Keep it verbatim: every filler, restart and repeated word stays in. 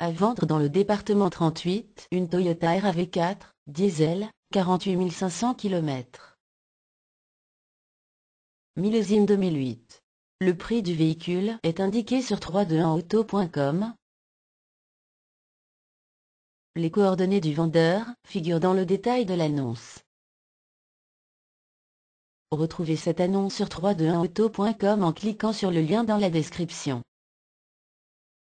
À vendre dans le département trente-huit, une Toyota R A V quatre, diesel, quarante-huit mille cinq cents kilomètres. Millésime deux mille huit. Le prix du véhicule est indiqué sur trois cent vingt et un auto point com. Les coordonnées du vendeur figurent dans le détail de l'annonce. Retrouvez cette annonce sur trois cent vingt et un auto point com en cliquant sur le lien dans la description.